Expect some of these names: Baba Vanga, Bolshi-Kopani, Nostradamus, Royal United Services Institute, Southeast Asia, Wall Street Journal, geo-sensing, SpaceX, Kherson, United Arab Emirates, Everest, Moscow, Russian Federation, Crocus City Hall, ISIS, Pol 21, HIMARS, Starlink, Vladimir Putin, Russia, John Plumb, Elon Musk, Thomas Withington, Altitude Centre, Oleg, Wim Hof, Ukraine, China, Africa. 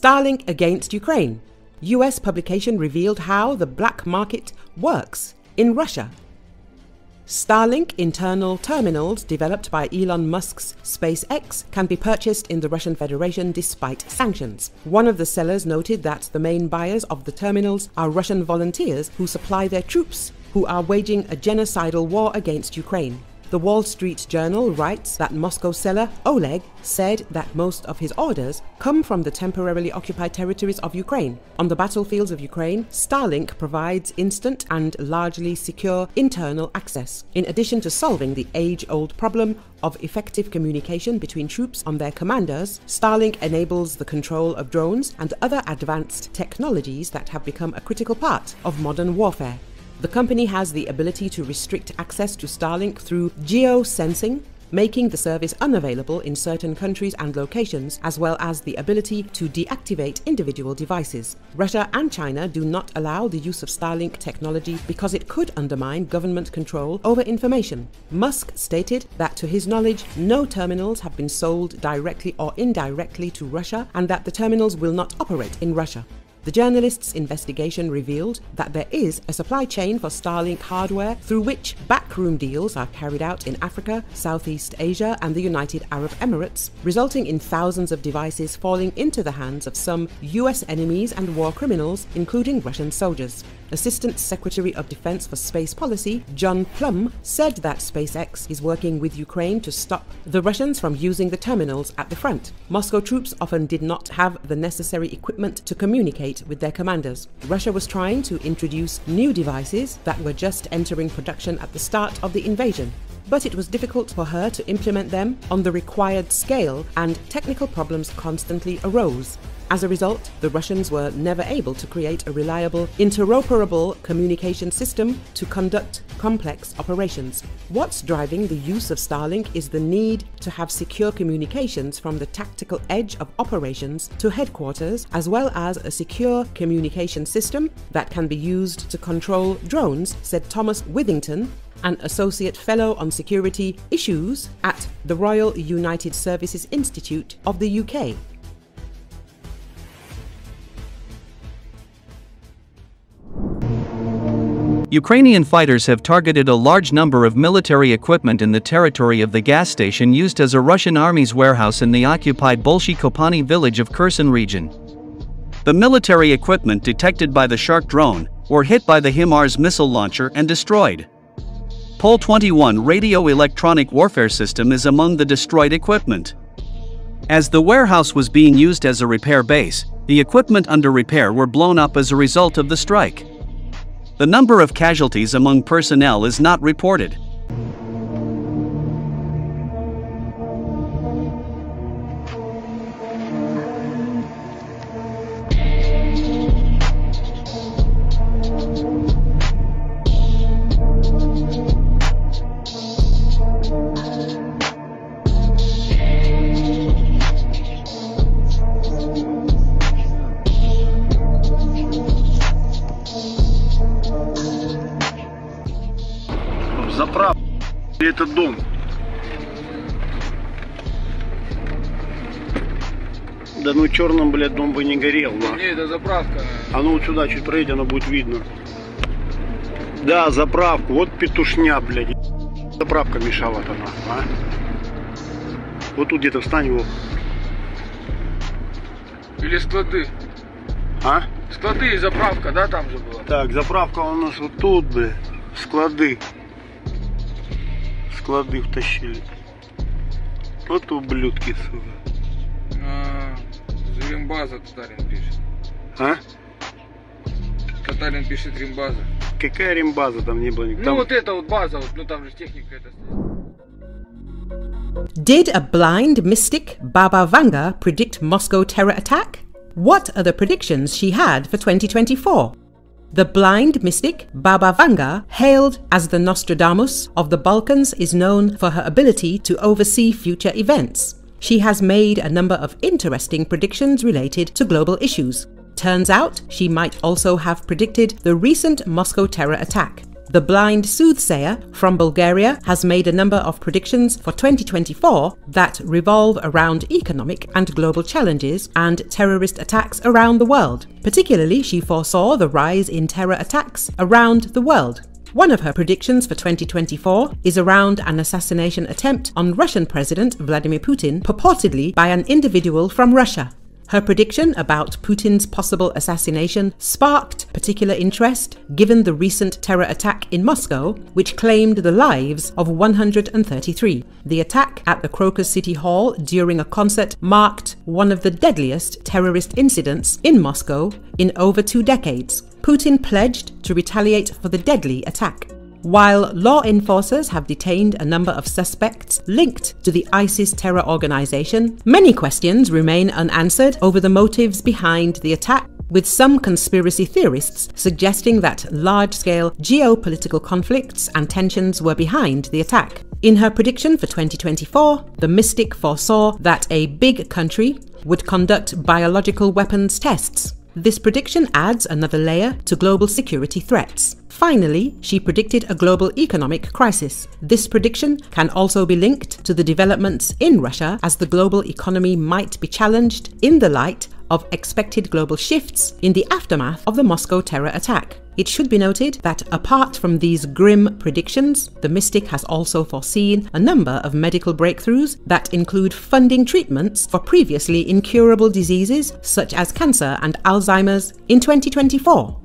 Starlink against Ukraine. US publication revealed how the black market works in Russia. Starlink internal terminals developed by Elon Musk's SpaceX can be purchased in the Russian Federation despite sanctions. One of the sellers noted that the main buyers of the terminals are Russian volunteers who supply their troops, who are waging a genocidal war against Ukraine. The Wall Street Journal writes that Moscow seller Oleg said that most of his orders come from the temporarily occupied territories of Ukraine. On the battlefields of Ukraine, Starlink provides instant and largely secure internal access, in addition to solving the age-old problem of effective communication between troops and their commanders. Starlink enables the control of drones and other advanced technologies that have become a critical part of modern warfare. The company has the ability to restrict access to Starlink through geo-sensing, making the service unavailable in certain countries and locations, as well as the ability to deactivate individual devices. Russia and China do not allow the use of Starlink technology because it could undermine government control over information. Musk stated that to his knowledge, no terminals have been sold directly or indirectly to Russia and that the terminals will not operate in Russia. The journalist's investigation revealed that there is a supply chain for Starlink hardware through which backroom deals are carried out in Africa, Southeast Asia and the United Arab Emirates, resulting in thousands of devices falling into the hands of some US enemies and war criminals, including Russian soldiers. Assistant Secretary of Defense for Space Policy, John Plumb, said that SpaceX is working with Ukraine to stop the Russians from using the terminals at the front. Moscow troops often did not have the necessary equipment to communicate with their commanders. Russia was trying to introduce new devices that were just entering production at the start of the invasion, but it was difficult for her to implement them on the required scale and technical problems constantly arose. As a result, the Russians were never able to create a reliable, interoperable communication system to conduct complex operations. What's driving the use of Starlink is the need to have secure communications from the tactical edge of operations to headquarters, as well as a secure communication system that can be used to control drones, said Thomas Withington, an associate fellow on security issues at the Royal United Services Institute of the UK. Ukrainian fighters have targeted a large number of military equipment in the territory of the gas station used as a Russian army's warehouse in the occupied Bolshi-Kopani village of Kherson region. The military equipment detected by the Shark drone were hit by the HIMARS missile launcher and destroyed. Pol 21 radio electronic warfare system is among the destroyed equipment. As the warehouse was being used as a repair base, the equipment under repair were blown up as a result of the strike. The number of casualties among personnel is not reported. Этот дом. Да ну черным, блядь, дом бы не горел. Не, это заправка. А ну вот сюда чуть пройди, оно будет видно. Да, заправку. Вот петушня, блядь. Заправка мешала она. А? Вот тут где-то встань его. Или склады. А? Склады и заправка, да, там же была? Так, заправка у нас вот тут, блядь. Склады. Склады втащили. Вот ублюдки, сука. Римбаза Татарин пишет. А? Татарин пишет римбаза. Какая римбаза, там не было никакого. Ну вот это вот база, вот, ну там же техника это. Did a blind mystic Baba Vanga predict Moscow terror attack? What are the predictions she had for 2024? The blind mystic Baba Vanga, hailed as the Nostradamus of the Balkans, is known for her ability to oversee future events. She has made a number of interesting predictions related to global issues. Turns out she might also have predicted the recent Moscow terror attack. The blind soothsayer from Bulgaria has made a number of predictions for 2024 that revolve around economic and global challenges and terrorist attacks around the world. Particularly, she foresaw the rise in terror attacks around the world. One of her predictions for 2024 is around an assassination attempt on Russian President Vladimir Putin, purportedly by an individual from Russia. Her prediction about Putin's possible assassination sparked particular interest given the recent terror attack in Moscow, which claimed the lives of 133. The attack at the Crocus City Hall during a concert marked one of the deadliest terrorist incidents in Moscow in over 2 decades. Putin pledged to retaliate for the deadly attack. While law enforcers have detained a number of suspects linked to the ISIS terror organization, many questions remain unanswered over the motives behind the attack, with some conspiracy theorists suggesting that large-scale geopolitical conflicts and tensions were behind the attack. In her prediction for 2024, the mystic foresaw that a big country would conduct biological weapons tests. This prediction adds another layer to global security threats. Finally, she predicted a global economic crisis. This prediction can also be linked to the developments in Russia, as the global economy might be challenged in the light of expected global shifts in the aftermath of the Moscow terror attack. It should be noted that apart from these grim predictions, the mystic has also foreseen a number of medical breakthroughs that include funding treatments for previously incurable diseases such as cancer and Alzheimer's in 2024.